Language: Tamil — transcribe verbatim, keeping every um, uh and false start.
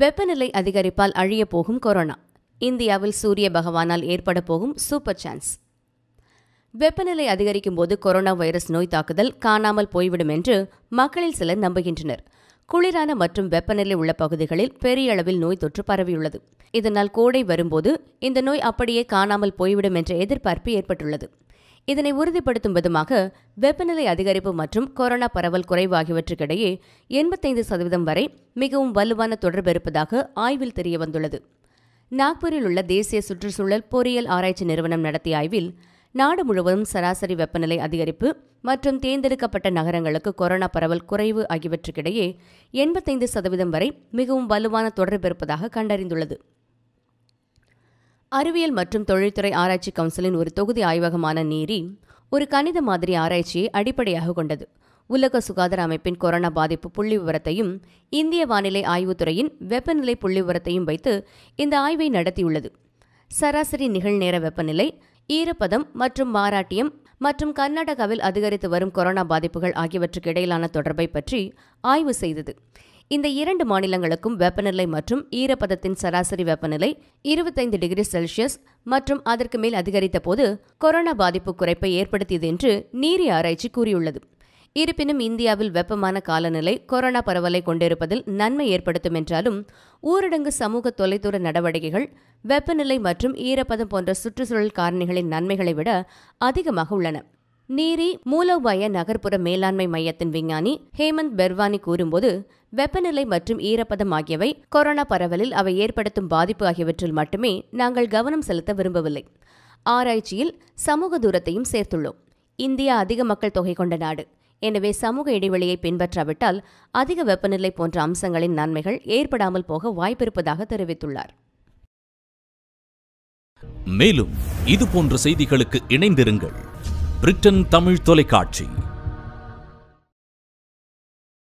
வெப்பநிலை அதிகரிப்பால் அழிய போகும் கொரோனா. இந்தியாவில் சூரிய பகவானால் ஏற்பட போகும் சூப்பர் சான்ஸ். வெப்பநிலை அதிகரிக்கும் போது கொரோனா வைரஸ் நோய் தாக்குதல் காணாமல் போய்விடும் என்று மக்களில் சிலர் நம்புகின்றனர். குளிரான மற்றும் வெப்பநிலை உள்ள பகுதிகளில் பெரிய அளவில் நோய் தொற்று பரவியுள்ளது. இதனால் கோடை வரும்போது இந்த நோய் அப்படியே காணாமல் போய்விடும் என்ற எதிர்பார்ப்பு ஏற்பட்டுள்ளது. இதனை உறுதிப்படுத்தும் விதமாக வெப்பநிலை அதிகரிப்பு மற்றும் கொரோனா பரவல் குறைவு ஆகியவற்றுக்கிடையே எண்பத்தைந்து சதவீதம் வரை மிகவும் வலுவான தொடர்பு இருப்பதாக ஆய்வில் தெரியவந்துள்ளது. நாக்பூரில் உள்ள தேசிய சுற்றுச்சூழல் பொறியியல் ஆராய்ச்சி நிறுவனம் நடத்திய ஆய்வில் நாடு முழுவதும் சராசரி வெப்பநிலை அதிகரிப்பு மற்றும் தேர்ந்தெடுக்கப்பட்ட நகரங்களுக்கு கொரோனா பரவல் குறைவு ஆகியவற்றுக்கிடையே எண்பத்தைந்து சதவீதம் வரை மிகவும் வலுவான தொடர்பு இருப்பதாக கண்டறிந்துள்ளது. அறிவியல் மற்றும் தொழில்துறை ஆராய்ச்சி கவுன்சிலின் ஒரு தொகுதி ஆய்வகமான நீரி ஒரு கணித மாதிரி ஆராய்ச்சியை அடிப்படையாக கொண்டது. உலக சுகாதார அமைப்பின் கொரோனா பாதிப்பு புள்ளி விவரத்தையும் இந்திய வானிலை ஆய்வுத்துறையின் வெப்பநிலை புள்ளி விவரத்தையும் வைத்து இந்த ஆய்வை நடத்தியுள்ளது. சராசரி நிகழ்நேர வெப்பநிலை, ஈரப்பதம் மற்றும் மாராட்டியம் மற்றும் கர்நாடகாவில் அதிகரித்து வரும் கொரோனா பாதிப்புகள் ஆகியவற்றுக்கு இடையிலான தொடர்பை பற்றி ஆய்வு செய்தது. இந்த இரண்டு மாநிலங்களுக்கும் வெப்பநிலை மற்றும் ஈரப்பதத்தின் சராசரி வெப்பநிலை இருபத்தைந்து டிகிரி செல்சியஸ் மற்றும் அதற்கு மேல் அதிகரித்த போது கொரோனா பாதிப்பு குறைப்பை ஏற்படுத்தியது என்று நீரி ஆராய்ச்சி கூறியுள்ளது. இருப்பினும் இந்தியாவில் வெப்பமான காலநிலை கொரோனா பரவலை கொண்டிருப்பதில் நன்மை ஏற்படுத்தும் என்றாலும் ஊரடங்கு, சமூக தொலைதூர நடவடிக்கைகள், வெப்பநிலை மற்றும் ஈரப்பதம் போன்ற சுற்றுச்சூழல் காரணிகளின் நன்மைகளை விட அதிகமாக உள்ளன. நீரி மூலோபாய நகர்ப்புற மேலாண்மை மையத்தின் விஞ்ஞானி ஹேமந்த் பெர்வானி கூறும்போது, வெப்பநிலை மற்றும் ஈரப்பதம் ஆகியவை கொரோனா பரவலில் அவை ஏற்படுத்தும் பாதிப்பு ஆகியவற்றில் மட்டுமே நாங்கள் கவனம் செலுத்த விரும்பவில்லை. ஆராய்ச்சியில் சமூக தூரத்தையும் சேர்த்துள்ளோம். இந்தியா அதிக மக்கள் தொகை கொண்ட நாடு. எனவே சமூக இடைவெளியை பின்பற்றாவிட்டால் அதிக வெப்பநிலை போன்ற அம்சங்களின் நன்மைகள் ஏற்படாமல் போக வாய்ப்பிருப்பதாக தெரிவித்துள்ளார். மேலும் இதுபோன்ற செய்திகளுக்கு இணைந்திருங்கள் பிரிட்டன் தமிழ் தொலைக்காட்சி.